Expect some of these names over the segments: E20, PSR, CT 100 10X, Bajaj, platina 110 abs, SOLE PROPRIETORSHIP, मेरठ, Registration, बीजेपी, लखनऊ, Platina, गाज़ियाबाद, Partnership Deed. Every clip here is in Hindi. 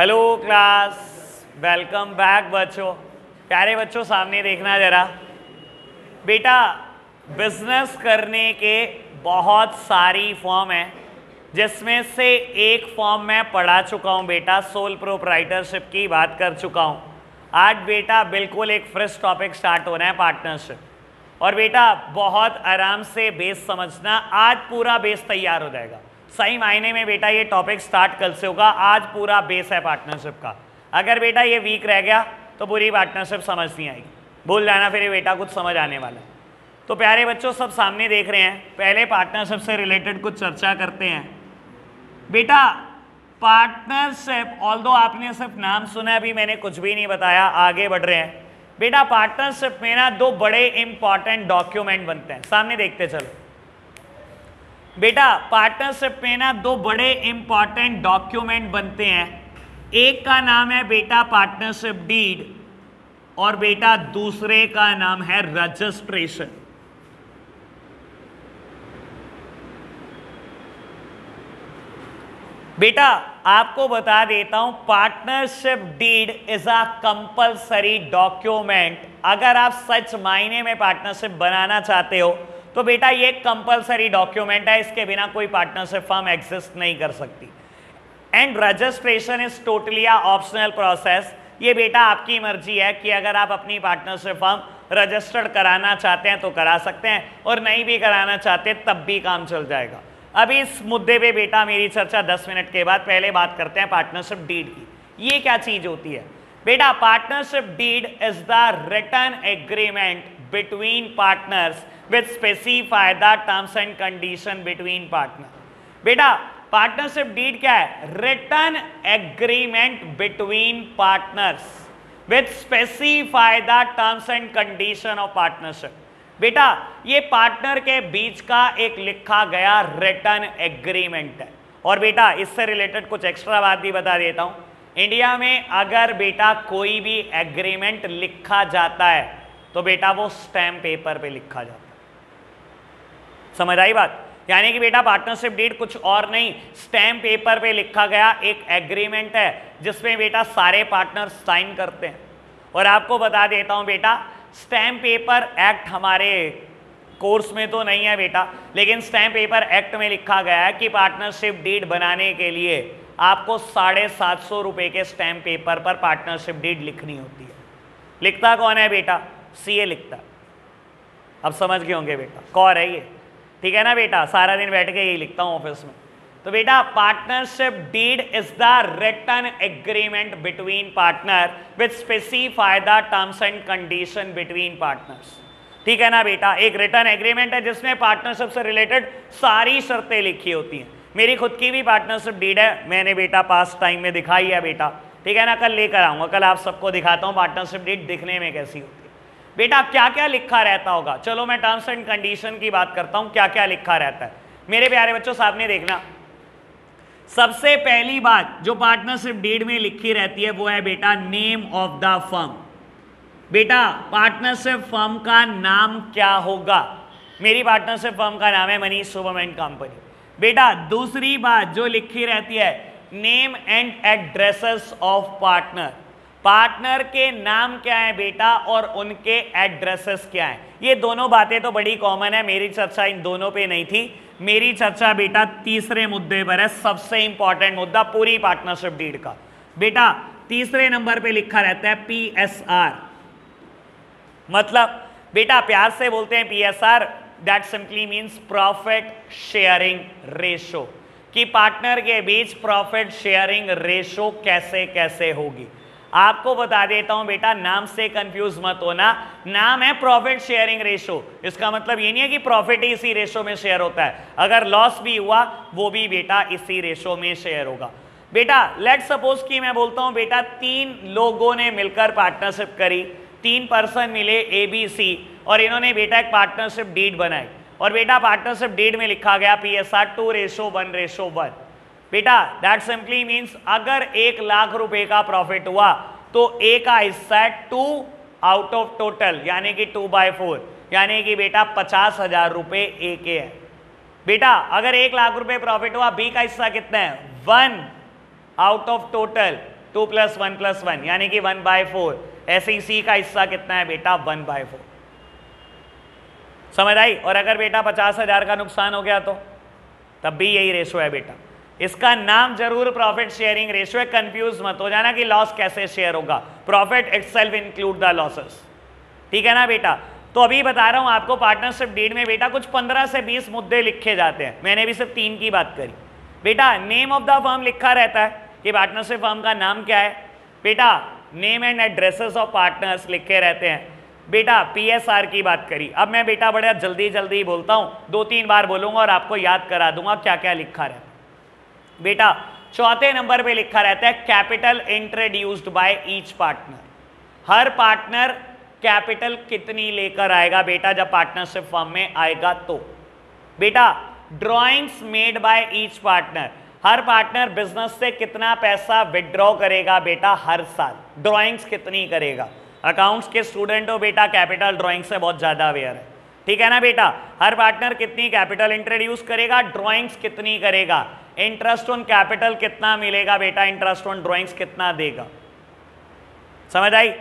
हेलो क्लास, वेलकम बैक बच्चों। प्यारे बच्चों, सामने देखना जरा। बेटा, बिजनेस करने के बहुत सारी फॉर्म है, जिसमें से एक फॉर्म मैं पढ़ा चुका हूँ बेटा, सोल प्रोप्राइटरशिप की बात कर चुका हूँ। आज बेटा बिल्कुल एक फ्रेश टॉपिक स्टार्ट हो रहा है, पार्टनरशिप। और बेटा बहुत आराम से बेस समझना, आज पूरा बेस तैयार हो जाएगा। सही मायने में बेटा ये टॉपिक स्टार्ट कल से होगा, आज पूरा बेस है पार्टनरशिप का। अगर बेटा ये वीक रह गया तो पूरी पार्टनरशिप समझ नहीं आएगी, भूल जाना, फिर ये बेटा कुछ समझ आने वाला। तो प्यारे बच्चों, सब सामने देख रहे हैं, पहले पार्टनरशिप से रिलेटेड कुछ चर्चा करते हैं। बेटा पार्टनरशिप, ऑल्दो आपने सिर्फ नाम सुना, अभी मैंने कुछ भी नहीं बताया, आगे बढ़ रहे हैं। बेटा पार्टनरशिप में ना दो बड़े इंपॉर्टेंट डॉक्यूमेंट बनते हैं, सामने देखते चलो। बेटा पार्टनरशिप में ना दो बड़े इंपॉर्टेंट डॉक्यूमेंट बनते हैं, एक का नाम है बेटा पार्टनरशिप डीड और बेटा दूसरे का नाम है रजिस्ट्रेशन। बेटा आपको बता देता हूं, partnership deed is a compulsory document. अगर आप सच मायने में पार्टनरशिप बनाना चाहते हो तो बेटा ये कंपलसरी डॉक्यूमेंट है, इसके बिना कोई पार्टनरशिप फर्म एग्जिस्ट नहीं कर सकती। And registration is totally a optional process. ये बेटा आपकी मर्जी है कि अगर आप अपनी पार्टनरशिप फर्म रजिस्टर्ड कराना चाहते हैं तो करा सकते हैं, और नहीं भी कराना चाहते तब भी काम चल जाएगा। अभी इस मुद्दे पे बेटा मेरी चर्चा 10 मिनट के बाद, पहले बात करते हैं पार्टनरशिप डीड की। ये क्या चीज़ होती है बेटा? Partnership deed is the written agreement between partners which specify the terms and condition between partners. बेटा partnership deed क्या है? Written agreement between partners which specify the terms and condition of partnership. बेटा ये पार्टनर के बीच का एक लिखा गया written agreement है। और बेटा इससे रिलेटेड कुछ एक्स्ट्रा बात भी बता देता हूँ। इंडिया में अगर बेटा कोई भी एग्रीमेंट लिखा जाता है तो बेटा वो स्टैम्प पेपर पे लिखा जाता है। समझ आई बात? यानी कि बेटा पार्टनरशिप डीड कुछ और नहीं, स्टैम्प पेपर पे लिखा गया एक एग्रीमेंट है, जिसमें बेटा सारे पार्टनर साइन करते हैं। और आपको बता देता हूं बेटा, स्टैम्प पेपर एक्ट हमारे कोर्स में तो नहीं है बेटा, लेकिन स्टैम्प पेपर एक्ट में लिखा गया है कि पार्टनरशिप डीड बनाने के लिए आपको 750 रुपये के स्टैम्प पेपर पर पार्टनरशिप डीड लिखनी होती है। लिखता कौन है बेटा? सीए लिखता। अब समझ गए होंगे बेटा कौन है ये, ठीक है ना बेटा? सारा दिन बैठ के यही लिखता हूँ ऑफिस में। तो बेटा partnership deed is the written agreement between partner which specify the terms and condition between partners. ठीक है ना बेटा? एक रिटन एग्रीमेंट है जिसमें पार्टनरशिप से रिलेटेड सारी शर्तें लिखी होती हैं। मेरी खुद की भी पार्टनरशिप डीड है, मैंने बेटा पास्ट टाइम में दिखाई है बेटा, ठीक है ना? कल लेकर आऊँगा, कल आप सबको दिखाता हूँ पार्टनरशिप डीड दिखने में कैसी होती है। बेटा क्या क्या लिखा रहता होगा? चलो मैं टर्म्स एंड कंडीशन की बात करता हूँ, क्या क्या लिखा रहता है। मेरे प्यारे बच्चों सामने देखना, सबसे पहली बात जो पार्टनरशिप डीड में लिखी रहती है वो है बेटा नेम ऑफ द फर्म। बेटा पार्टनरशिप फर्म का नाम क्या होगा? मेरी पार्टनरशिप फर्म का नाम है मनीष शुभम एंड कंपनी। बेटा दूसरी बात जो लिखी रहती है, name and addresses of partner. Partner के नाम क्या है बेटा और उनके एड्रेसेस क्या हैं। ये दोनों बातें तो बड़ी कॉमन है, मेरी चर्चा इन दोनों पे नहीं थी। मेरी चर्चा बेटा तीसरे मुद्दे पर है, सबसे इंपॉर्टेंट मुद्दा पूरी पार्टनरशिप डीड का। बेटा तीसरे नंबर पे लिखा रहता है PSR। मतलब बेटा प्यार से बोलते हैं PSR, that simply means profit sharing ratio, कि पार्टनर के बीच प्रॉफिट शेयरिंग रेशो कैसे कैसे होगी। आपको बता देता हूं बेटा, नाम से कंफ्यूज मत होना, नाम है प्रॉफिट शेयरिंग रेशो। इसका मतलब ये नहीं है कि प्रॉफिट ही इसी रेशो में शेयर होता है, अगर लॉस भी हुआ वो भी बेटा इसी रेशो में शेयर होगा। बेटा लेट सपोज कि मैं बोलता हूं बेटा 3 लोगों ने मिलकर पार्टनरशिप करी, 3 पर्सन मिले ABC, और इन्होंने बेटा एक पार्टनरशिप डीड बनाई। और बेटा पार्टनरशिप डीड में लिखा गया PSR 2:1:1। बेटा दैट सिंपली मीन्स अगर 1 लाख रुपए का प्रॉफिट हुआ तो A का हिस्सा 2 आउट ऑफ टोटल, यानी कि 2/4, यानी कि बेटा 50,000 रुपये A के है। बेटा अगर 1 लाख रुपए प्रॉफिट हुआ, B का हिस्सा कितना है? 1 out of total, 2 plus one यानी कि 1/4। ऐसे ही सी का हिस्सा कितना है बेटा 1/4। समझ आई। और अगर बेटा 50,000 का नुकसान हो गया तो तब भी यही रेशो है बेटा। इसका नाम जरूर प्रॉफिट शेयरिंग रेशो है, कंफ्यूज मत हो जाना कि लॉस कैसे शेयर होगा, profit itself include the losses. ठीक है ना बेटा। तो अभी बता रहा हूं आपको पार्टनरशिप डीड में बेटा कुछ 15 से 20 मुद्दे लिखे जाते हैं। मैंने भी सिर्फ 3 की बात करी बेटा। नेम ऑफ द फर्म लिखा रहता है कि पार्टनरशिप फर्म का नाम क्या है बेटा। Name and addresses of partners लिखे रहते हैं बेटा। पीएसआर की बात करी। अब मैं बेटा बड़ा जल्दी बोलता हूँ, 2-3 बार बोलूँगा और आपको याद करा दूंगा क्या क्या लिखा रहता है बेटा। चौथे नंबर पे लिखा रहता है capital introduced by each partner. हर पार्टनर कैपिटल कितनी लेकर आएगा बेटा जब पार्टनरशिप फर्म में आएगा तो। बेटा drawings made by each partner. हर पार्टनर बिजनेस से कितना पैसा विदड्रॉ करेगा बेटा हर साल, ड्रॉइंग्स कितनी करेगा। अकाउंट्स के स्टूडेंट हो बेटा, कैपिटल ड्राइंग से बहुत ज़्यादा अवेयर है। ठीक है ना बेटा। हर पार्टनर कितनी कैपिटल इंट्रोड्यूस करेगा, ड्राइंग्स कितनी करेगा, इंटरेस्ट ऑन कैपिटल कितना मिलेगा बेटा, इंटरेस्ट ऑन ड्राइंग्स कितना देगा। समझ आई।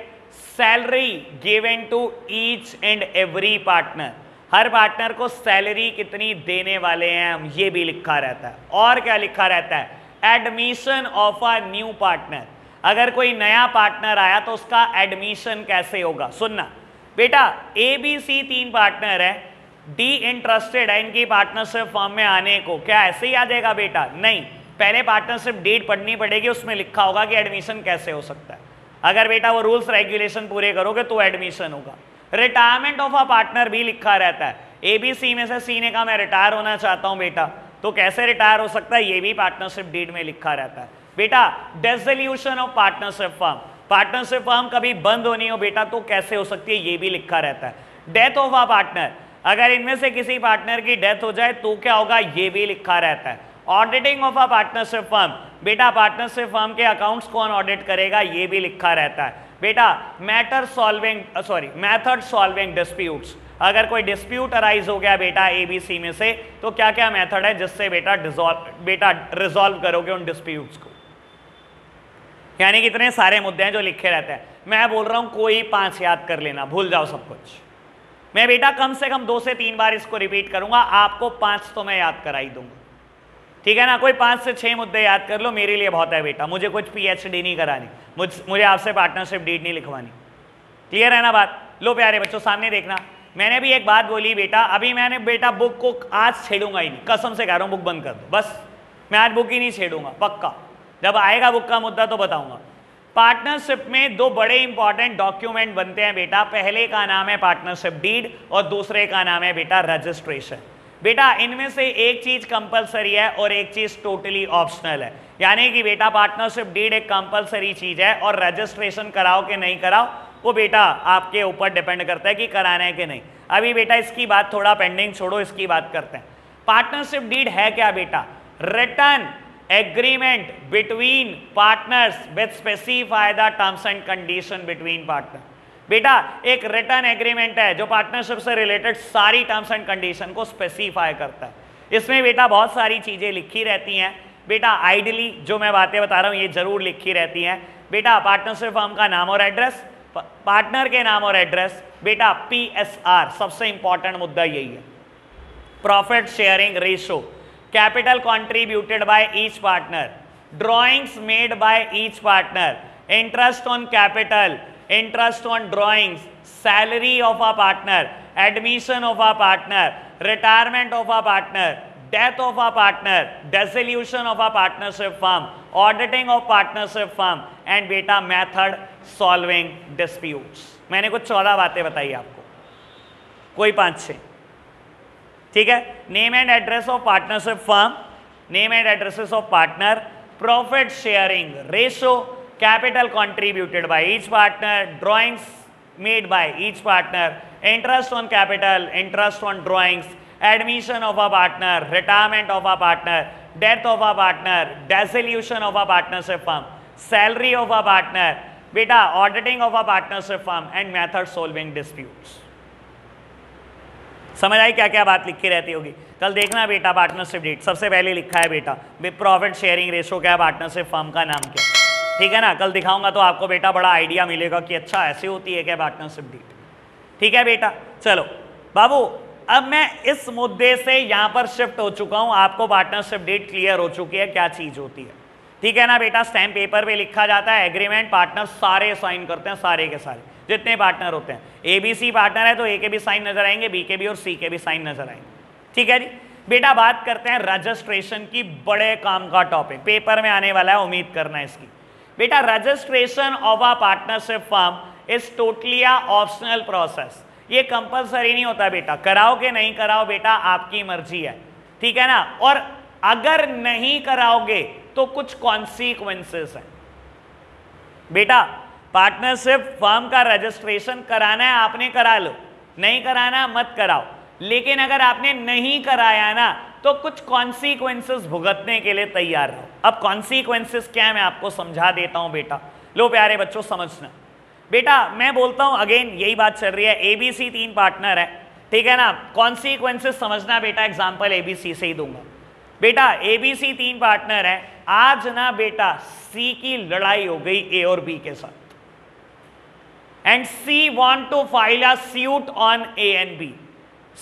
Salary given to each and every partner. हर पार्टनर को सैलरी कितनी देने वाले हैं हम, ये भी लिखा रहता है। और क्या लिखा रहता है, admission of a new partner. अगर कोई नया पार्टनर आया तो उसका एडमिशन कैसे होगा। सुनना बेटा, ABC 3 पार्टनर है, D इंटरेस्टेड है इनकी पार्टनरशिप फॉर्म में आने को। क्या ऐसे ही आ जाएगा बेटा, नहीं, पहले पार्टनरशिप डीड पढ़नी पड़ेगी, उसमें लिखा होगा कि एडमिशन कैसे हो सकता है। अगर बेटा वो रूल्स रेगुलेशन पूरे करोगे तो एडमिशन होगा। रिटायरमेंट ऑफ अ पार्टनर भी लिखा रहता है। ABC में से C ने कहा मैं रिटायर होना चाहता हूँ बेटा, तो कैसे रिटायर हो सकता है ये भी पार्टनरशिप डीड में लिखा रहता है बेटा। Dissolution of partnership firm. Partnership firm कभी बंद होनी हो बेटा तो कैसे हो सकती है ये भी लिखा रहता है। Death of a partner. अगर इनमें से किसी पार्टनर की डेथ हो जाए तो क्या होगा ये भी लिखा रहता है। Auditing of a partnership firm. बेटा पार्टनरशिप फर्म के अकाउंट्स कौन ऑडिट करेगा ये भी लिखा रहता है बेटा। Method solving disputes. अगर कोई डिस्प्यूट अराइज हो गया बेटा ABC में से तो क्या क्या मेथड है जिससे बेटा रिजॉल्व करोगे उन डिस्प्यूट्स को। यानी कि इतने सारे मुद्दे हैं जो लिखे रहते हैं। मैं बोल रहा हूँ कोई 5 याद कर लेना, भूल जाओ सब कुछ। मैं बेटा कम से कम 2 से 3 बार इसको रिपीट करूँगा, आपको 5 तो मैं याद करा ही दूंगा। ठीक है ना। कोई 5 से 6 मुद्दे याद कर लो, मेरे लिए बहुत है बेटा। मुझे कुछ PhD नहीं करानी, मुझे आपसे पार्टनरशिप डीड नहीं लिखवानी। क्लियर है ना बात। लो प्यारे बच्चों सामने देखना, मैंने भी एक बात बोली बेटा। अभी मैंने बेटा बुक को आज छेड़ूंगा ही नहीं, कसम से कह रहा हूँ, बुक बंद कर दो बस। मैं आज बुक ही नहीं छेड़ूंगा पक्का। जब आएगा बुक का मुद्दा तो बताऊंगा। पार्टनरशिप में 2 बड़े इंपॉर्टेंट डॉक्यूमेंट बनते हैं बेटा। पहले का नाम है पार्टनरशिप डीड और दूसरे का नाम है बेटा रजिस्ट्रेशन। बेटा इनमें से एक चीज कंपलसरी है और एक चीज टोटली ऑप्शनल है। यानी कि बेटा पार्टनरशिप डीड एक कंपलसरी चीज है और रजिस्ट्रेशन कराओ कि नहीं कराओ वो बेटा आपके ऊपर डिपेंड करता है कि कराना है कि नहीं। अभी बेटा इसकी बात थोड़ा पेंडिंग छोड़ो, इसकी बात करते हैं। पार्टनरशिप डीड है क्या बेटा, written agreement between partners with specify the terms and condition between partner. बेटा एक रिटन एग्रीमेंट है जो पार्टनरशिप से रिलेटेड सारी टर्म्स एंड कंडीशन को स्पेसिफाई करता है। इसमें बेटा बहुत सारी चीज़ें लिखी रहती हैं बेटा। आइडली जो मैं बातें बता रहा हूँ ये जरूर लिखी रहती हैं बेटा। पार्टनरशिप फर्म का नाम और एड्रेस, पार्टनर के नाम और एड्रेस बेटा, PSR सबसे इंपॉर्टेंट मुद्दा यही है, profit sharing ratio, capital contributed by each partner, drawings made by each partner, interest on capital, interest on drawings, salary of a partner, admission of a partner, retirement of a partner, death of a partner, dissolution of a partnership firm, auditing of partnership firm and बेटा मेथड सॉल्विंग डिस्प्यूट्स। मैंने कुछ 14 बातें बताई आपको, कोई 5-6। ठीक है। Name and address of partnership firm, name and addresses of partner, profit sharing ratio, capital contributed by each partner, drawings made by each partner, interest on capital, interest on drawings, admission of a partner, retirement of a partner, death of a partner, dissolution of a partnership firm, salary of a partner बेटा, auditing of a partnership firm and method solving disputes. समझ आई क्या क्या बात लिखी रहती होगी। कल देखना बेटा पार्टनरशिप डीड सबसे पहले लिखा है बेटा, प्रॉफिट शेयरिंग रेशो क्या है, पार्टनरशिप फर्म का नाम क्या है। ठीक है ना, कल दिखाऊंगा तो आपको बेटा बड़ा आइडिया मिलेगा कि अच्छा ऐसे होती है क्या पार्टनरशिप डीड। ठीक है बेटा, चलो बाबू अब मैं इस मुद्दे से यहाँ पर शिफ्ट हो चुका हूँ, आपको पार्टनरशिप डीड क्लियर हो चुकी है क्या चीज़ होती है। ठीक है ना बेटा, स्टैम्प पेपर पे लिखा जाता है, एग्रीमेंट पार्टनर सारे साइन करते हैं, सारे के सारे जितने पार्टनर होते हैं। ए बी सी पार्टनर है तो ए के भी साइन नजर आएंगे, बी के भी और सी के भी साइन नजर आएंगे। ठीक है जी बेटा, बात करते हैं रजिस्ट्रेशन की, बड़े काम का टॉपिक पेपर में आने वाला है, उम्मीद करना इसकी। बेटा registration of a partnership firm is totally a optional process, ये कंपलसरी नहीं होता बेटा, कराओ के नहीं कराओ बेटा आपकी मर्जी है। ठीक है ना, और अगर नहीं कराओगे तो कुछ कॉन्सिक्वेंसेस हैं। बेटा पार्टनरशिप फर्म का रजिस्ट्रेशन कराना है आपने करा लो, नहीं कराना मत कराओ, लेकिन अगर आपने नहीं कराया ना तो कुछ कॉन्सिक्वेंसेस भुगतने के लिए तैयार रहो। अब कॉन्सिक्वेंसेस क्या है मैं आपको समझा देता हूं बेटा, लो प्यारे बच्चों समझना। बेटा मैं बोलता हूं अगेन यही बात चल रही है, एबीसी तीन पार्टनर है। ठीक है ना, कॉन्सिक्वेंसेस समझना बेटा, एग्जाम्पल एबीसी से ही दूंगा। बेटा एबीसी तीन पार्टनर है, आज ना बेटा सी की लड़ाई हो गई ए और बी के साथ, and C want to file a suit on A and B.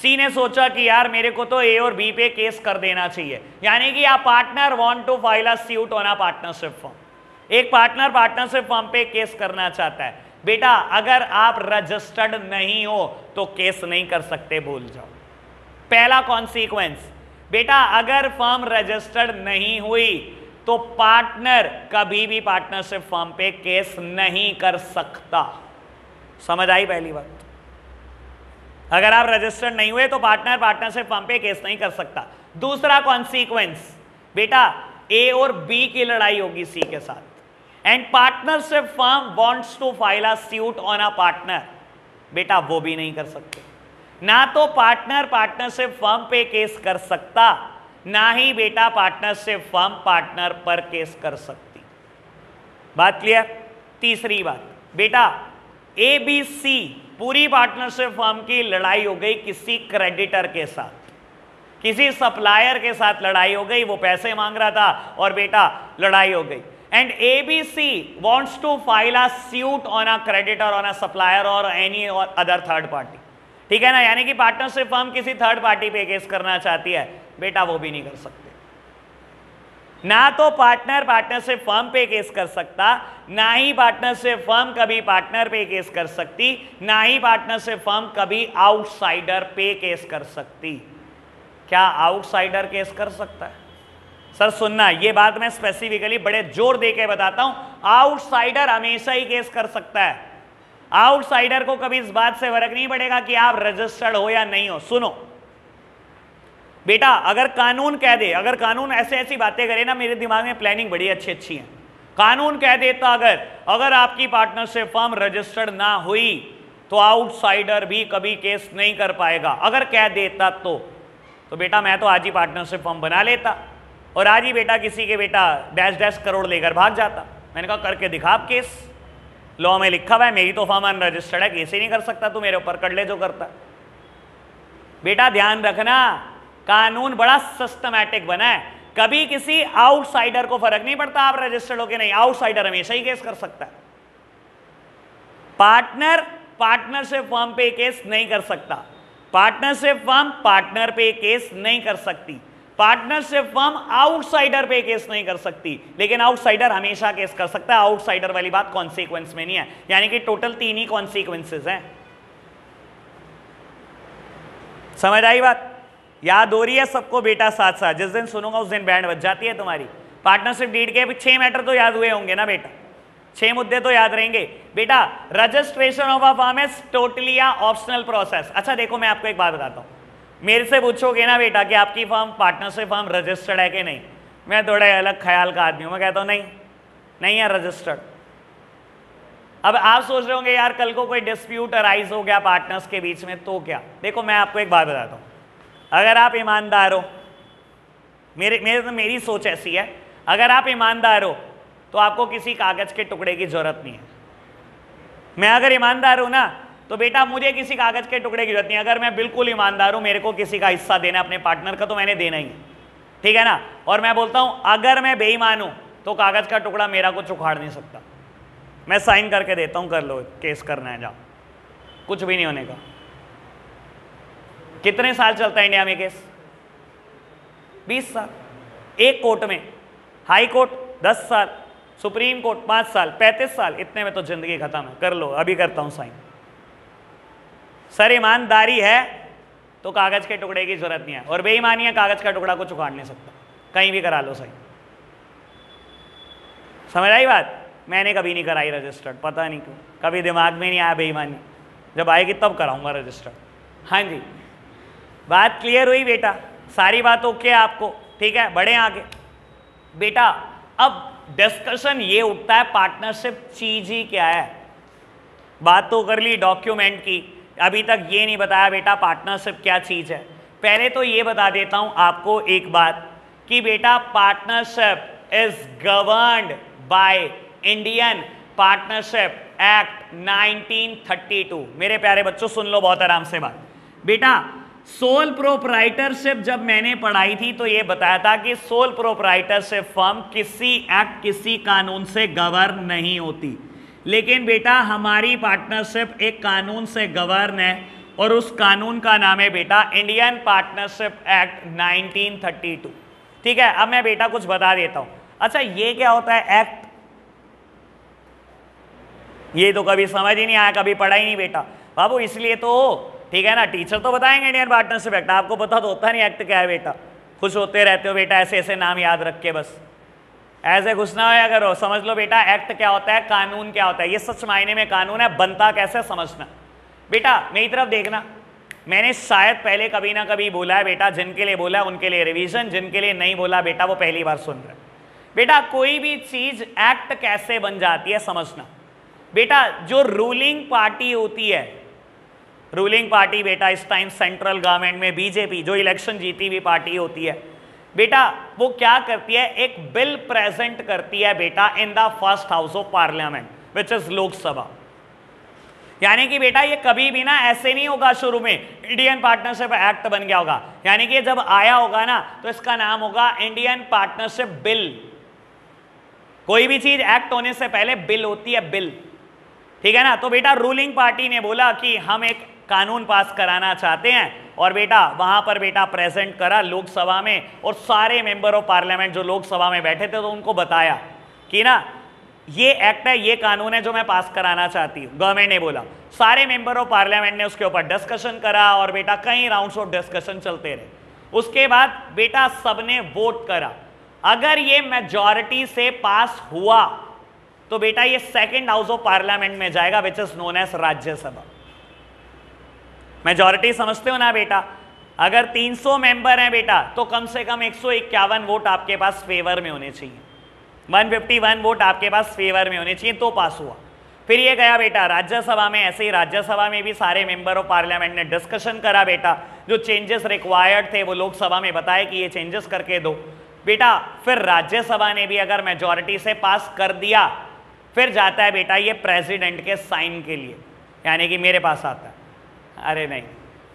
C ने सोचा कि यार मेरे को तो ए और बी पे केस कर देना चाहिए, यानी कि आप partner want to file a suit on a partnership firm, एक पार्टनर पार्टनरशिप फर्म पे केस करना चाहता है। बेटा अगर आप रजिस्टर्ड नहीं हो तो केस नहीं कर सकते, भूल जाओ। पहला कॉन्सिक्वेंस बेटा, अगर फर्म रजिस्टर्ड नहीं हुई तो पार्टनर कभी भी पार्टनरशिप फर्म पे केस नहीं कर सकता। समझ आई पहली बात, अगर आप रजिस्टर्ड नहीं हुए तो पार्टनर पार्टनरशिप फर्म पे केस नहीं कर सकता। दूसरा कॉन्सिक्वेंस बेटा, ए और बी की लड़ाई होगी सी के साथ, and partnership firm wants to file a suit on a partner, बेटा वो भी नहीं कर सकते। ना तो पार्टनर पार्टनरशिप फर्म पे केस कर सकता, ना ही बेटा पार्टनरशिप फर्म पार्टनर पर केस कर सकती। बात क्लियर। तीसरी बात बेटा, ए बी सी पूरी पार्टनरशिप फर्म की लड़ाई हो गई किसी क्रेडिटर के साथ, किसी सप्लायर के साथ लड़ाई हो गई, वो पैसे मांग रहा था और बेटा लड़ाई हो गई, and A B C wants to file a suit on a creditor, on a supplier or any or other third party. ठीक है ना, यानी कि पार्टनरशिप फर्म किसी थर्ड पार्टी पे केस करना चाहती है, बेटा वो भी नहीं कर सकते। ना तो पार्टनर पार्टनरशिप फर्म पे केस कर सकता, ना ही पार्टनरशिप फर्म कभी पार्टनर पे केस कर सकती, ना ही पार्टनरशिप फर्म कभी आउटसाइडर पे केस कर सकती। क्या आउटसाइडर केस कर सकता है? सर सुनना, ये बात मैं स्पेसिफिकली बड़े जोर दे के बताता हूँ, आउटसाइडर हमेशा ही केस कर सकता है। आउटसाइडर को कभी इस बात से फर्क नहीं पड़ेगा कि आप रजिस्टर्ड हो या नहीं हो। सुनो बेटा, अगर कानून कह दे, अगर कानून ऐसे ऐसी बातें करे ना, मेरे दिमाग में प्लानिंग बड़ी अच्छी अच्छी है, कानून कह देता अगर आपकी पार्टनरशिप फर्म रजिस्टर्ड ना हुई तो आउटसाइडर भी कभी केस नहीं कर पाएगा, अगर कह देता तो बेटा मैं तो आज ही पार्टनरशिप फर्म बना लेता और आज ही बेटा किसी के बेटा डैश डैश करोड़ लेकर भाग जाता। मैंने कहा करके दिखा आप केस, लॉ में लिखा हुआ है, मेरी तो फर्म अनरजिस्टर्ड है, केस ही नहीं कर सकता, तू मेरे ऊपर कर ले जो करता। बेटा ध्यान रखना, कानून बड़ा सिस्टमैटिक बना है, कभी किसी आउटसाइडर को फर्क नहीं पड़ता आप रजिस्टर्ड हो के नहीं, आउटसाइडर हमेशा ही केस कर सकता है। पार्टनर पार्टनरशिप फर्म पे केस नहीं कर सकता, पार्टनरशिप फर्म पार्टनर पे केस नहीं कर सकती, पार्टनरशिप फर्म आउटसाइडर पे केस नहीं कर सकती, लेकिन आउटसाइडर हमेशा केस कर सकता है। आउटसाइडर वाली बात कॉन्सिक्वेंस में नहीं है, यानी कि टोटल तीन ही कॉन्सिक्वेंसेस हैं। समझ आई बात, याद हो रही है सबको बेटा? साथ साथ जिस दिन सुनूंगा उस दिन बैंड बज जाती है तुम्हारी। पार्टनरशिप डीड के 6 मैटर तो याद हुए होंगे ना बेटा, 6 मुद्दे तो याद रहेंगे। बेटा registration of a firm is totally optional process. अच्छा देखो मैं आपको एक बात बताता हूँ, मेरे से पूछोगे ना बेटा कि आपकी फर्म पार्टनरशिप फर्म रजिस्टर्ड है कि नहीं, मैं थोड़ा अलग ख्याल का आदमी हूँ, मैं कहता हूँ नहीं है रजिस्टर्ड। अब आप सोच रहे होंगे यार कल को कोई डिस्प्यूट अराइज हो गया पार्टनर्स के बीच में तो क्या? देखो मैं आपको एक बात बताता हूँ, अगर आप ईमानदार हो, मेरी सोच ऐसी है, अगर आप ईमानदार हो तो आपको किसी कागज़ के टुकड़े की जरूरत नहीं है। मैं अगर ईमानदार हूँ ना तो बेटा मुझे किसी कागज के टुकड़े की जरूरत नहीं। अगर मैं बिल्कुल ईमानदार हूं, मेरे को किसी का हिस्सा देना अपने पार्टनर का तो मैंने देना ही है। ठीक है ना, और मैं बोलता हूं अगर मैं बेईमान हूं तो कागज़ का टुकड़ा मेरा कुछ उखाड़ नहीं सकता। मैं साइन करके देता हूँ, कर लो, केस करना है, जाओ, कुछ भी नहीं होने का। कितने साल चलता है इंडिया में केस? 20 साल। एक कोर्ट में, हाई कोर्ट 10 साल, सुप्रीम कोर्ट 5 साल, 35 साल। इतने में तो जिंदगी खत्म है। कर लो, अभी करता हूँ साइन। सर ईमानदारी है तो कागज के टुकड़े की जरूरत नहीं है, और बेईमानी है कागज का टुकड़ा को उखाड़ नहीं सकता, कहीं भी करा लो साइन। समझ आई बात? मैंने कभी नहीं कराई रजिस्टर्ड, पता नहीं क्यों, कभी दिमाग में नहीं आया बेईमानी, जब आएगी तब कराऊंगा रजिस्टर्ड। हाँ जी, बात क्लियर हुई बेटा? सारी बात ओके आपको? ठीक है, बढ़े आगे बेटा। अब डिस्कशन ये उठता है, पार्टनरशिप चीज ही क्या है? बात तो कर ली डॉक्यूमेंट की, अभी तक ये नहीं बताया बेटा पार्टनरशिप क्या चीज़ है। पहले तो ये बता देता हूँ आपको एक बात कि बेटा partnership is governed by Indian partnership act 1932। मेरे प्यारे बच्चों सुन लो बहुत आराम से बात। बेटा सोल प्रोपराइटरशिप जब मैंने पढ़ाई थी तो ये बताया था कि सोल प्रोपराइटरशिप फर्म किसी एक्ट, किसी कानून से गवर्न नहीं होती। लेकिन बेटा हमारी पार्टनरशिप एक कानून से गवर्न है, और उस कानून का नाम है बेटा इंडियन पार्टनरशिप एक्ट 1932। ठीक है, अब मैं बेटा कुछ बता देता हूँ। अच्छा ये क्या होता है एक्ट? ये तो कभी समझ ही नहीं आया, कभी पढ़ा ही नहीं बेटा बाबू, इसलिए तो ठीक है ना, टीचर तो बताएंगे इंडियन पार्टनरशिप एक्ट, आपको पता तो होता नहीं एक्ट क्या है बेटा। खुश होते रहते हो बेटा ऐसे ऐसे नाम याद रख के, बस ऐसे घुस ना होया करो। समझ लो बेटा एक्ट क्या होता है, कानून क्या होता है। ये सच मायने में कानून है, बनता कैसे समझना। बेटा मेरी तरफ देखना, मैंने शायद पहले कभी ना कभी बोला है बेटा, जिनके लिए बोला उनके लिए रिवीजन, जिनके लिए नहीं बोला बेटा वो पहली बार सुन रहे। बेटा कोई भी चीज़ एक्ट कैसे बन जाती है समझना बेटा। जो रूलिंग पार्टी होती है, रूलिंग पार्टी बेटा इस टाइम सेंट्रल गवर्नमेंट में बीजेपी, जो इलेक्शन जीती हुई पार्टी होती है बेटा, वो क्या करती है, एक बिल प्रेजेंट करती है बेटा in the first house of parliament which is Lok Sabha. यानी कि बेटा ये कभी भी ना ऐसे नहीं होगा शुरू में इंडियन पार्टनरशिप एक्ट बन गया होगा, यानी कि जब आया होगा ना तो इसका नाम होगा इंडियन पार्टनरशिप बिल। कोई भी चीज एक्ट होने से पहले बिल होती है, बिल। ठीक है ना, तो बेटा रूलिंग पार्टी ने बोला कि हम एक कानून पास कराना चाहते हैं, और बेटा वहां पर बेटा प्रेजेंट करा लोकसभा में, और सारे मेंबर ऑफ पार्लियामेंट जो लोकसभा में बैठे थे तो उनको बताया कि ना ये एक्ट है, ये कानून है जो मैं पास कराना चाहती हूँ, गवर्नमेंट ने बोला। सारे मेंबर ऑफ पार्लियामेंट ने उसके ऊपर डिस्कशन करा, और बेटा कई राउंड्स ऑफ डिस्कशन चलते रहे। उसके बाद बेटा सबने वोट करा, अगर ये मेजॉरिटी से पास हुआ तो बेटा ये सेकंड हाउस ऑफ पार्लियामेंट में जाएगा which is known as Rajya Sabha. Majority समझते हो ना बेटा? अगर 300 मेंबर हैं बेटा तो कम से कम 151 वोट आपके पास फेवर में होने चाहिए, 151 वोट आपके पास फेवर में होने चाहिए तो पास हुआ। फिर ये गया बेटा राज्यसभा में, ऐसे ही राज्यसभा में भी सारे मेंबर ऑफ पार्लियामेंट ने डिस्कशन करा बेटा, जो चेंजेस रिक्वायर्ड थे वो लोकसभा में बताए कि ये चेंजेस करके दो बेटा। फिर राज्यसभा ने भी अगर मेजॉरिटी से पास कर दिया, फिर जाता है बेटा ये प्रेसिडेंट के साइन के लिए, यानी कि मेरे पास आता है। अरे नहीं,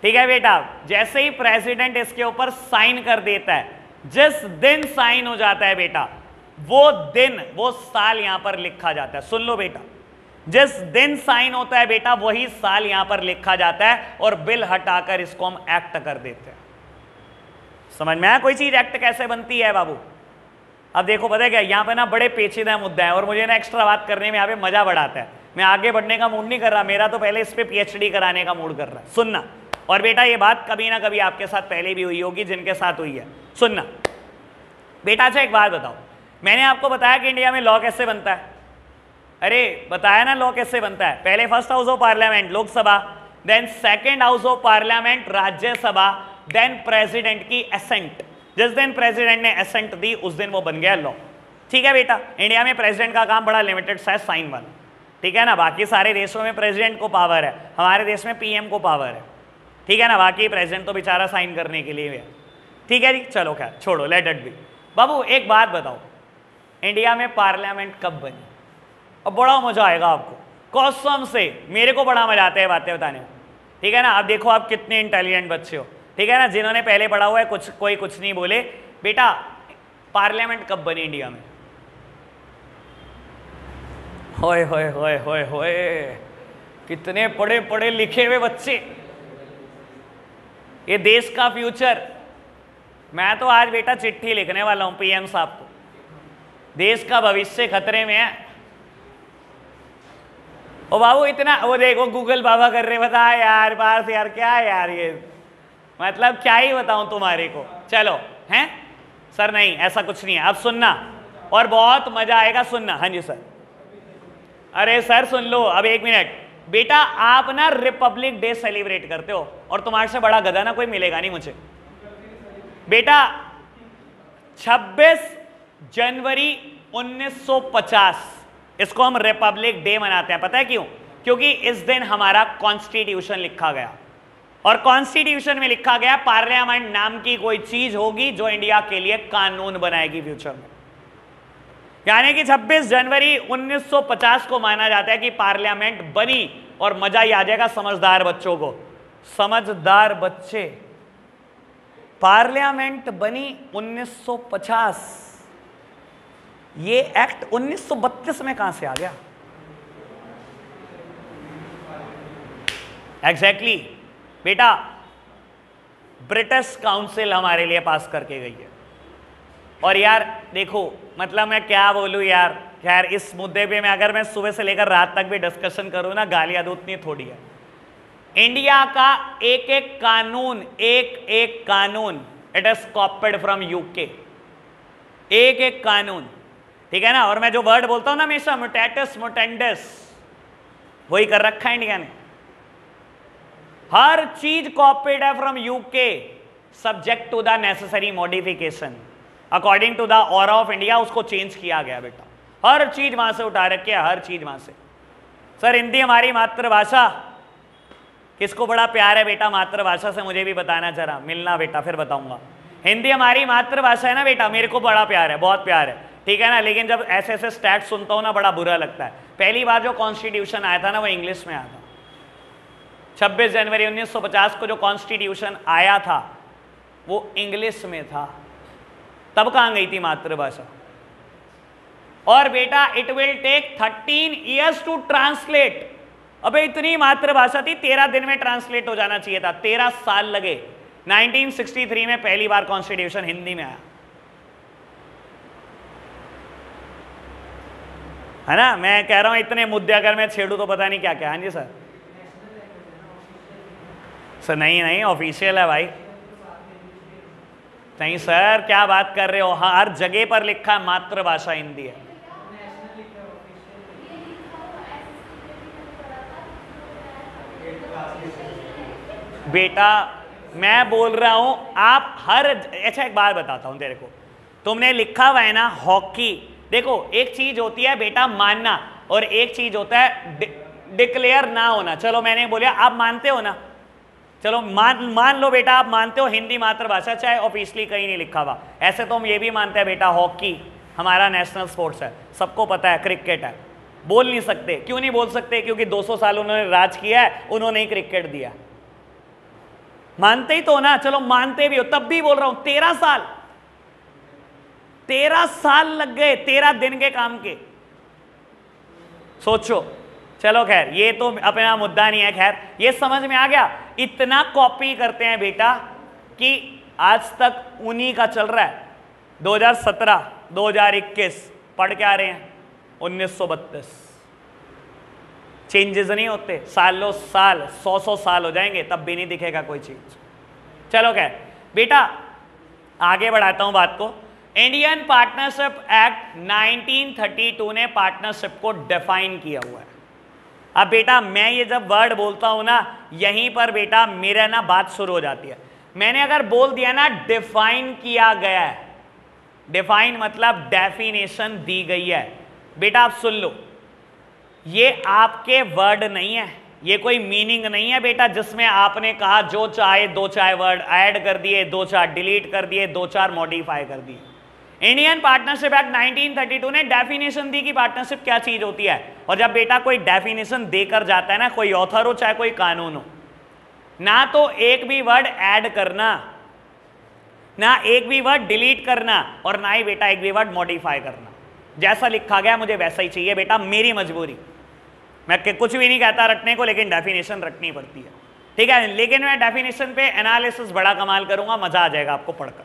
ठीक है बेटा, जैसे ही प्रेसिडेंट इसके ऊपर साइन कर देता है, जिस दिन साइन हो जाता है बेटा वो दिन, वो साल यहाँ पर लिखा जाता है। सुन लो बेटा, जिस दिन साइन होता है बेटा वही साल यहाँ पर लिखा जाता है, और बिल हटाकर इसको हम एक्ट कर देते हैं। समझ में आया कोई चीज एक्ट कैसे बनती है बाबू? अब देखो पता है क्या, यहाँ पे ना बड़े पेचीदा मुद्दा है, और मुझे ना एक्स्ट्रा बात करने में यहाँ पे मजा बढ़ाता है। मैं आगे बढ़ने का मूड नहीं कर रहा, मेरा तो पहले इस पे पीएचडी कराने का मूड कर रहा है। सुनना, और बेटा ये बात कभी ना कभी आपके साथ पहले भी हुई होगी जिनके साथ हुई है। सुनना बेटा, अच्छा एक बात बताओ, मैंने आपको बताया कि इंडिया में लॉ कैसे बनता है। अरे बताया ना लॉ कैसे बनता है, पहले first house of parliament Lok Sabha, then second house of parliament Rajya Sabha, then president की एसेंट। जिस दिन प्रेसिडेंट ने एसेंट दी उस दिन वो बन गया लॉ। ठीक है बेटा, इंडिया में प्रेसिडेंट का काम बड़ा लिमिटेड सा है, साइन वाला। ठीक है ना, बाकी सारे देशों में प्रेसिडेंट को पावर है, हमारे देश में पीएम को पावर है। ठीक है ना, बाकी प्रेसिडेंट तो बेचारा साइन करने के लिए है। ठीक है जी, चलो खैर छोड़ो, लेट इट बी। बाबू एक बात बताओ, इंडिया में पार्लियामेंट कब बनी? अब बड़ा मजा आएगा आपको, कसम से मेरे को बड़ा मजा आता है बातें बताने में। ठीक है ना, आप देखो आप कितने इंटेलिजेंट बच्चे हो। ठीक है ना, जिन्होंने पहले पढ़ा हुआ है कुछ कोई कुछ नहीं बोले। बेटा पार्लियामेंट कब बनी इंडिया में? होए होए होए होए होए, कितने पढ़े पढ़े लिखे हुए बच्चे, ये देश का फ्यूचर। मैं तो आज बेटा चिट्ठी लिखने वाला हूं पीएम साहब को, देश का भविष्य खतरे में है। ओ बाबू इतना वो देखो गूगल बाबा कर रहे, बता यार पास यार क्या यार, ये मतलब क्या ही बताऊं तुम्हारे को। चलो हैं सर, नहीं ऐसा कुछ नहीं है, अब सुनना और बहुत मजा आएगा सुनना। हाँ जी सर, अरे सर सुन लो अब एक मिनट। बेटा आप ना रिपब्लिक डे सेलिब्रेट करते हो, और तुम्हारे से बड़ा गधा ना कोई मिलेगा नहीं मुझे। बेटा 26 जनवरी 1950 इसको हम रिपब्लिक डे मनाते हैं, पता है क्यों? क्योंकि इस दिन हमारा कॉन्स्टिट्यूशन लिखा गया, और कॉन्स्टिट्यूशन में लिखा गया पार्लियामेंट नाम की कोई चीज होगी जो इंडिया के लिए कानून बनाएगी फ्यूचर में। यानी कि 26 जनवरी 1950 को माना जाता है कि पार्लियामेंट बनी। और मजा ही आ जाएगा समझदार बच्चों को, समझदार बच्चे, पार्लियामेंट बनी 1950, ये एक्ट 1932 में कहां से आ गया? एग्जैक्टली बेटा ब्रिटिश काउंसिल हमारे लिए पास करके गई है। और यार देखो मतलब मैं क्या बोलूँ यार, खैर इस मुद्दे पे मैं अगर मैं सुबह से लेकर रात तक भी डिस्कशन करूँ ना, गालियाँ तो उतनी थोड़ी है। इंडिया का एक एक कानून, एक एक कानून it is copied from UK, एक एक कानून, ठीक है ना। और मैं जो वर्ड बोलता हूँ ना हमेशा म्यूटेटस म्यूटेंडस, वही कर रखा है इंडिया ने। हर चीज कॉपीड है from UK, subject to the necessary modification according to the aura of India, उसको चेंज किया गया बेटा। हर चीज वहां से उठा रखी है, हर चीज वहां से। सर हिंदी हमारी मातृभाषा, किसको बड़ा प्यार है बेटा मातृभाषा से, मुझे भी बताना जरा, मिलना बेटा फिर बताऊंगा। हिंदी हमारी मातृभाषा है ना बेटा, मेरे को बड़ा प्यार है, बहुत प्यार है, ठीक है ना। लेकिन जब ऐसे ऐसे स्टैट सुनता हूँ ना बड़ा बुरा लगता है। पहली बार जो कॉन्स्टिट्यूशन आया था ना वो इंग्लिश में आया था। 26 जनवरी 1950 को जो कॉन्स्टिट्यूशन आया था वो इंग्लिश में था, तब कहाँ गई थी मातृभाषा। और बेटा it will take 13 years to translate. अबे इतनी मातृभाषा थी 13 दिन में ट्रांसलेट हो जाना चाहिए था, 13 साल लगे। 1963 में पहली बार कॉन्स्टिट्यूशन हिंदी में आया है ना। मैं कह रहा हूं इतने मुद्दे अगर मैं छेड़ू तो पता नहीं क्या क्या। हाँ जी सर, सर नहीं नहीं ऑफिशियल है भाई। नहीं सर क्या बात कर रहे हो, हर जगह पर लिखा है मातृभाषा हिंदी है। बेटा मैं बोल रहा हूं आप हर, अच्छा एक बात बताता हूं तेरे को, तुमने लिखा हुआ है ना हॉकी। देखो एक चीज होती है बेटा मानना, और एक चीज होता है डिक्लेयर ना होना। चलो मैंने बोला आप मानते हो ना, चलो मान लो बेटा आप मानते हो हिंदी मातृभाषा, चाहे ऑफिशियली कहीं नहीं लिखा हुआ। ऐसे तो हम ये भी मानते हैं बेटा हॉकी हमारा नेशनल स्पोर्ट्स है, सबको पता है, क्रिकेट है। बोल नहीं सकते, क्यों नहीं बोल सकते? क्योंकि 200 साल उन्होंने राज किया है, उन्होंने ही क्रिकेट दिया। मानते ही तो ना, चलो मानते भी हो तब भी बोल रहा हूं 13 साल, 13 साल लग गए 13 दिन के काम के, सोचो। चलो खैर ये तो अपना मुद्दा नहीं है, खैर ये समझ में आ गया। इतना कॉपी करते हैं बेटा कि आज तक उन्हीं का चल रहा है। 2017, 2021 पढ़ के आ रहे हैं 1932, चेंजेस नहीं होते, सालों साल, 100 साल हो जाएंगे तब भी नहीं दिखेगा कोई चीज। चलो खैर बेटा आगे बढ़ाता हूं बात को। इंडियन पार्टनरशिप एक्ट 1932 ने पार्टनरशिप को डिफाइन किया हुआ है। अब बेटा मैं ये जब वर्ड बोलता हूं ना यहीं पर बेटा मेरा ना बात शुरू हो जाती है। मैंने अगर बोल दिया ना डिफाइन किया गया है, डिफाइन मतलब डेफिनेशन दी गई है। बेटा आप सुन लो, ये आपके वर्ड नहीं है, ये कोई मीनिंग नहीं है बेटा जिसमें आपने कहा जो चाहे, दो चाहे वर्ड ऐड कर दिए, दो चार डिलीट कर दिए, दो चार मॉडिफाई कर दिए। इंडियन पार्टनरशिप एक्ट 1932 ने डेफिनेशन दी कि पार्टनरशिप क्या चीज होती है। और जब बेटा कोई डेफिनेशन देकर जाता है ना, कोई ऑथर हो चाहे कोई कानून हो ना, तो एक भी वर्ड ऐड करना ना, एक भी वर्ड डिलीट करना, और ना ही बेटा एक भी वर्ड मॉडिफाई करना। जैसा लिखा गया मुझे वैसा ही चाहिए बेटा, मेरी मजबूरी। मैं कुछ भी नहीं कहता रटने को, लेकिन डेफिनेशन रटनी पड़ती है, ठीक है। लेकिन मैं डेफिनेशन पे एनालिसिस बड़ा कमाल करूंगा, मजा आ जाएगा आपको पढ़कर,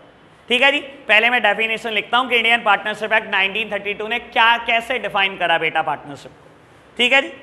ठीक है जी। पहले मैं डेफिनेशन लिखता हूं कि इंडियन पार्टनरशिप एक्ट 1932 ने क्या कैसे डिफाइन करा बेटा पार्टनरशिप को, ठीक है जी।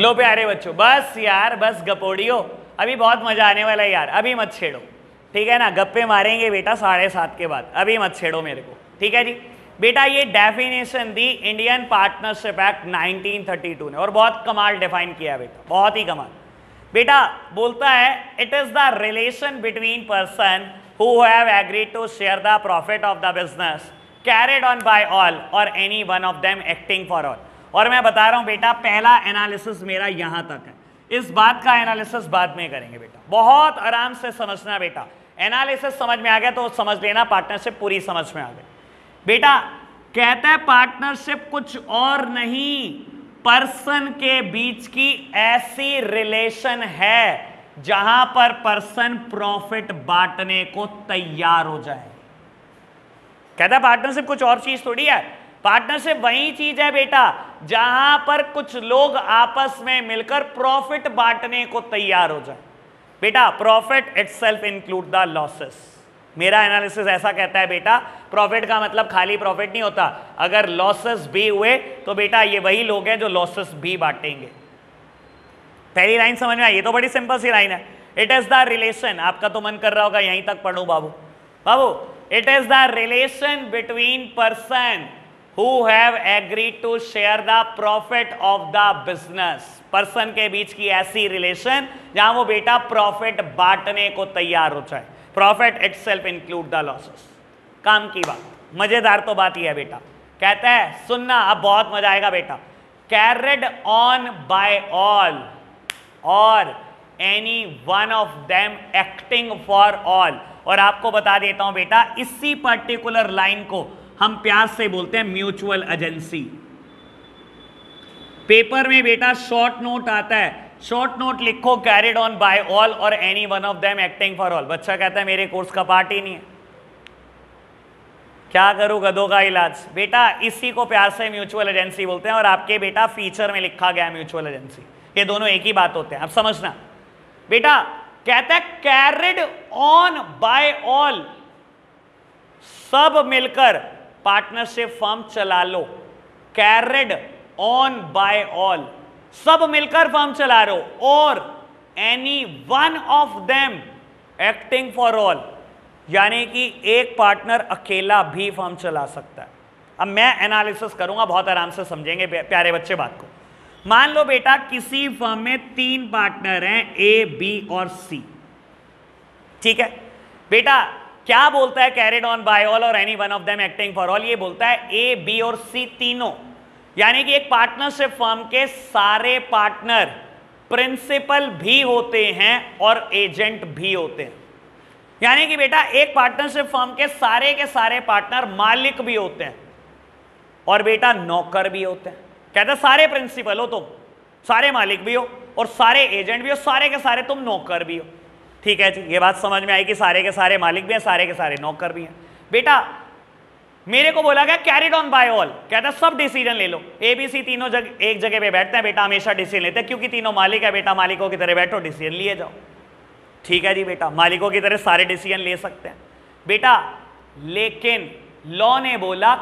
लो प्यारे बच्चों, बस यार बस गपोड़ियो, अभी बहुत मजा आने वाला है यार, अभी मत छेड़ो, ठीक है ना। गप्पे मारेंगे बेटा 7:30 के बाद, अभी मत छेड़ो मेरे को, ठीक है जी। बेटा ये डेफिनेशन दी इंडियन पार्टनरशिप एक्ट 1932 ने, और बहुत कमाल डिफाइन किया बेटा, बहुत ही कमाल। बेटा बोलता है it is the relation between person who have agreed to share the profit of the business carried on by all or any one of them acting for all. और मैं बता रहा हूं बेटा, पहला एनालिसिस मेरा यहां तक है, इस बात का एनालिसिस बाद में करेंगे बेटा, बहुत आराम से समझना बेटा। एनालिसिस समझ में आ गया तो समझ लेना पार्टनरशिप पूरी समझ में आ गई बेटा। कहता है पार्टनरशिप कुछ और नहीं, पर्सन के बीच की ऐसी रिलेशन है जहां पर पर्सन प्रॉफिट बांटने को तैयार हो जाए। कहता है पार्टनरशिप कुछ और चीज थोड़ी है, पार्टनरशिप वही चीज है बेटा जहां पर कुछ लोग आपस में मिलकर प्रॉफिट बांटने को तैयार हो जाए। बेटा profit itself include the losses, मेरा एनालिसिस ऐसा कहता है बेटा। प्रॉफिट का मतलब खाली प्रॉफिट नहीं होता, अगर लॉसेस भी हुए तो बेटा ये वही लोग हैं जो लॉसेस भी बांटेंगे। पहली लाइन समझ में आई, ये तो बड़ी सिंपल सी लाइन है। इट इज द रिलेशन, आपका तो मन कर रहा होगा यहीं तक पढ़ो बाबू बाबू। It is the relation between person Who have agreed to share the profit of the business? Person के बीच की ऐसी रिलेशन जहां वो बेटा प्रॉफिट बांटने को तैयार हो जाए। Profit itself include the losses. काम की बात, मजेदार तो बात यह है बेटा। कहता है सुनना, अब बहुत मजा आएगा बेटा। Carried on by all or any one of them acting for all. और आपको बता देता हूं बेटा, इसी पर्टिकुलर लाइन को हम प्यार से बोलते हैं म्यूचुअल एजेंसी। पेपर में बेटा शॉर्ट नोट आता है, शॉर्ट नोट लिखो carried on by all or any one of them acting for all. बच्चा कहता है मेरे कोर्स का पार्ट ही नहीं है, क्या करूं गधों का इलाज। बेटा इसी को प्यार से म्यूचुअल एजेंसी बोलते हैं, और आपके बेटा फीचर में लिखा गया म्यूचुअल एजेंसी, ये दोनों एक ही बात होते हैं, आप समझना बेटा। कहता है कैरिड ऑन बाय ऑल, सब मिलकर पार्टनरशिप फर्म चला लो। कैरिड ऑन बाय ऑल, सब मिलकर फर्म चला लो। Or any one of them acting for all, यानी कि एक पार्टनर अकेला भी फर्म चला सकता है। अब मैं एनालिसिस करूंगा, बहुत आराम से समझेंगे प्यारे बच्चे बात को। मान लो बेटा किसी फर्म में 3 पार्टनर हैं, A, B और C, ठीक है बेटा। क्या बोलता है carried on by all or any one of them acting for all? ये बोलता है A, B और C तीनों, यानी कि एक पार्टनरशिप फर्म के सारे पार्टनर प्रिंसिपल भी होते हैं और एजेंट भी होते हैं। यानी कि बेटा एक पार्टनरशिप फर्म के सारे पार्टनर मालिक भी होते हैं और बेटा नौकर भी होते हैं। कहते हैं सारे प्रिंसिपल हो तुम, सारे मालिक भी हो और सारे एजेंट भी हो, सारे के सारे तुम नौकर भी हो, ठीक है जी। ये बात समझ में आई कि सारे के सारे मालिक भी हैं, सारे के सारे नौकर भी हैं। बेटा मेरे को बोला गया कैरिड ऑन बाय ऑल, कहता सब डिसीजन ले लो। A, B, C तीनों एक जगह पे बैठते हैं बेटा, हमेशा डिसीजन लेते हैं क्योंकि तीनों मालिक है बेटा, मालिकों की तरह बैठो, डिसीजन लिए जाओ, ठीक है जी बेटा। मालिकों की तरह सारे डिसीजन ले सकते हैं बेटा। लेकिन लॉ ने बोला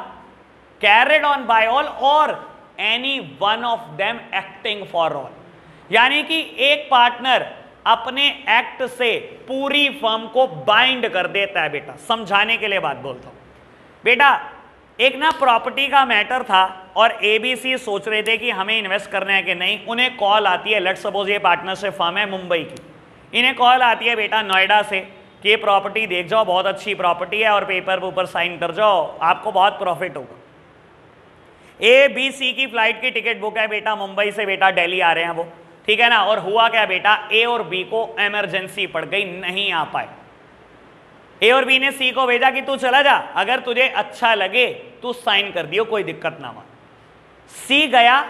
carried on by all or any one of them acting for all, यानी कि एक पार्टनर अपने एक्ट से पूरी फर्म को बाइंड कर देता है। बेटा समझाने के लिए बात बोलता हूँ, बेटा एक ना प्रॉपर्टी का मैटर था और एबीसी सोच रहे थे कि हमें इन्वेस्ट करना है कि नहीं। उन्हें कॉल आती है, लेट सपोज ये पार्टनरशिप फर्म है मुंबई की, इन्हें कॉल आती है बेटा नोएडा से कि ये प्रॉपर्टी देख जाओ, बहुत अच्छी प्रॉपर्टी है और पेपर के ऊपर साइन कर जाओ, आपको बहुत प्रॉफिट होगा। ए बी सी की फ्लाइट की टिकट बुक है बेटा मुंबई से, बेटा दिल्ली आ रहे हैं वो, ठीक है ना। और हुआ क्या बेटा, ए और बी को इमरजेंसी पड़ गई, नहीं आ पाए। ए और बी ने सी को भेजा कि तू चला जा, अगर तुझे अच्छा लगे तू साइन कर दियो, कोई दिक्कत ना मान। सी गया,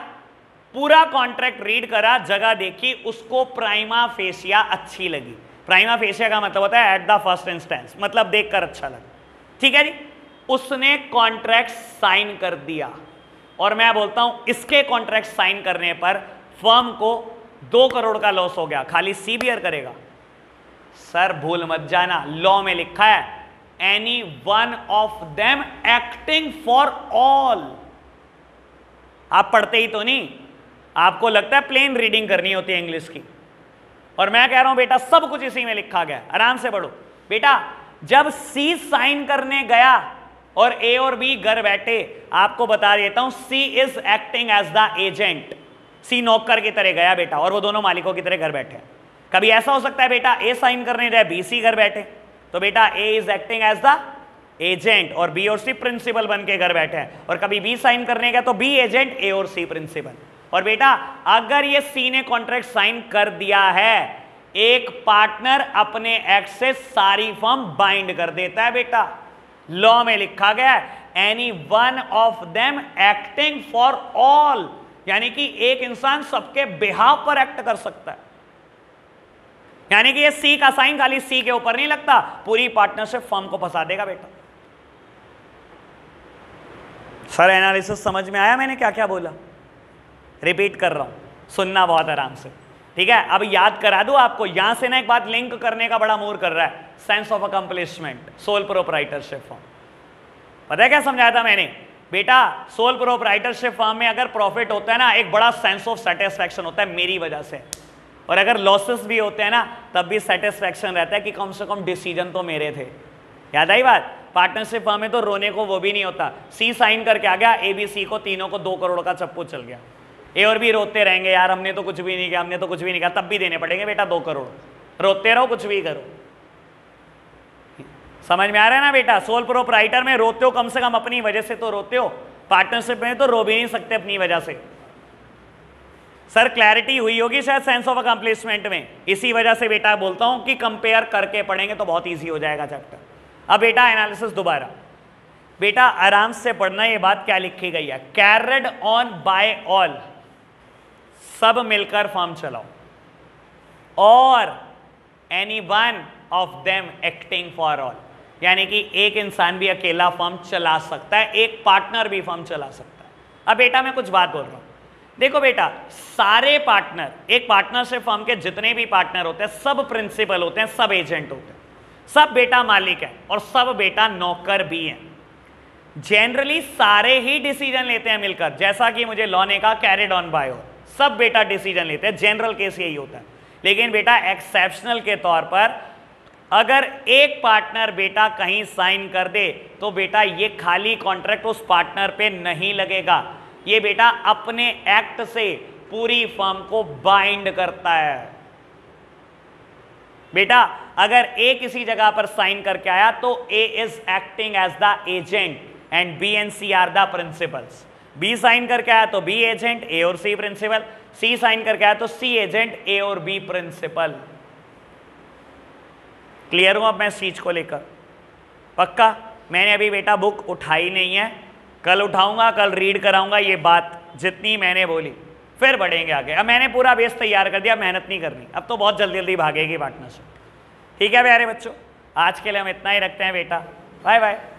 पूरा कॉन्ट्रैक्ट रीड करा, जगह देखी, उसको प्राइमा फेसिया अच्छी लगी। प्राइमा फेसिया का मतलब होता है एट द फर्स्ट इंस्टेंस, मतलब देखकर अच्छा लगा, ठीक है जी। उसने कॉन्ट्रैक्ट साइन कर दिया और मैं बोलता हूं इसके कॉन्ट्रैक्ट साइन करने पर फर्म को 2 करोड़ का लॉस हो गया, खाली सी बियर करेगा। सर भूल मत जाना, लॉ में लिखा है any one of them acting for all. आप पढ़ते ही तो नहीं, आपको लगता है प्लेन रीडिंग करनी होती है इंग्लिश की, और मैं कह रहा हूं बेटा सब कुछ इसी में लिखा गया, आराम से पढ़ो। बेटा जब सी साइन करने गया और ए और बी घर बैठे, आपको बता देता हूं C is acting as the agent, C नौकर की तरह गया बेटा और वो दोनों मालिकों की तरह घर बैठे। कभी ऐसा हो सकता है बेटा ए साइन करने जाए, बी सी घर बैठे, तो बेटा A is acting as the agent और बी और सी प्रिंसिपल बन के घर बैठे हैं। और कभी बी साइन करने गया तो बी एजेंट, ए और सी प्रिंसिपल। और बेटा अगर ये सी ने कॉन्ट्रैक्ट साइन कर दिया है, एक पार्टनर अपने एक्ट से सारी फर्म बाइंड कर देता है। बेटा लॉ में लिखा गया है any one of them acting for all, यानी कि एक इंसान सबके बिहाफ पर एक्ट कर सकता है। यानी कि ये सी का साइन खाली सी के ऊपर नहीं लगता, पूरी पार्टनरशिप फर्म को फंसा देगा। बेटा सर एनालिसिस समझ में आया, मैंने क्या क्या बोला? रिपीट कर रहा हूं, सुनना बहुत आराम से, ठीक है। अब याद करा दूं आपको, यहां से ना एक बात लिंक करने का बड़ा मूड कर रहा है, sense of accomplishment, sole proprietorship form. पता है क्या समझाया था मैंने? बेटा सोल प्रोपराइटरशिप फॉर्म में अगर प्रॉफिट होता है ना, एक बड़ा सेंस ऑफ सेटिस्फैक्शन होता है मेरी वजह से, और अगर लॉसेस भी होते हैं ना तब भी सेटिस्फैक्शन रहता है कि कम से कम डिसीजन तो मेरे थे। याद आई बात? पार्टनरशिप फॉर्म में तो रोने को वो भी नहीं होता। सी साइन करके आ गया, ए बी सी को तीनों को 2 करोड़ का चप्पू चल गया। ए और बी रोते रहेंगे, यार हमने तो कुछ भी नहीं किया, हमने तो कुछ भी नहीं किया, तब भी देने पड़ेंगे बेटा 2 करोड़। रोते रहो, कुछ भी करो। समझ में आ रहा है ना बेटा? सोल प्रोपराइटर में रोते हो, कम से कम अपनी वजह से तो रोते हो, पार्टनरशिप में तो रो भी नहीं सकते अपनी वजह से। सर क्लैरिटी हुई होगी शायद सेंस ऑफ अकम्प्लिशमेंट में, इसी वजह से बेटा बोलता हूं कि कंपेयर करके पढ़ेंगे तो बहुत ईजी हो जाएगा चैप्टर। अब बेटा एनालिसिस दोबारा, बेटा आराम से पढ़ना, ये बात क्या लिखी गई है, कैरिड ऑन बाय ऑल, सब मिलकर फॉर्म चलाओ, or any one of them acting for all, यानी कि एक इंसान भी अकेला फॉर्म चला सकता है, एक पार्टनर भी फॉर्म चला सकता है। अब बेटा मैं कुछ बात बोल रहा हूं, देखो बेटा सारे पार्टनर, एक पार्टनरशिप फॉर्म के जितने भी पार्टनर होते हैं सब प्रिंसिपल होते हैं, सब एजेंट होते हैं, सब बेटा मालिक है और सब बेटा नौकर भी है। जनरली सारे ही डिसीजन लेते हैं मिलकर, जैसा कि मुझे लॉ ने कहा कैरिड ऑन बाय ऑल, सब बेटा डिसीजन लेते हैं, जनरल केस यही होता है। लेकिन बेटा एक्सेप्शनल के तौर पर अगर एक पार्टनर बेटा कहीं साइन कर दे तो बेटा ये खाली कॉन्ट्रैक्ट उस पार्टनर पे नहीं लगेगा, ये बेटा अपने एक्ट से पूरी फर्म को बाइंड करता है। बेटा अगर ए किसी जगह पर साइन करके आया तो A is acting as the agent and B and C are the principals. B sign करके आया तो बी एजेंट, ए और सी प्रिंसिपल। सी साइन करके आया तो सी एजेंट, ए और बी प्रिंसिपल। क्लियर हूं अब मैं इस चीज को लेकर? पक्का? मैंने अभी बेटा बुक उठाई नहीं है, कल उठाऊंगा, कल रीड कराऊंगा ये बात जितनी मैंने बोली, फिर बढ़ेंगे आगे। अब मैंने पूरा बेस तैयार कर दिया, मेहनत नहीं करनी, अब तो बहुत जल्दी जल्दी भागेगी पार्टनरशिप। ठीक है प्यारे बच्चों, आज के लिए हम इतना ही रखते हैं बेटा, बाय बाय।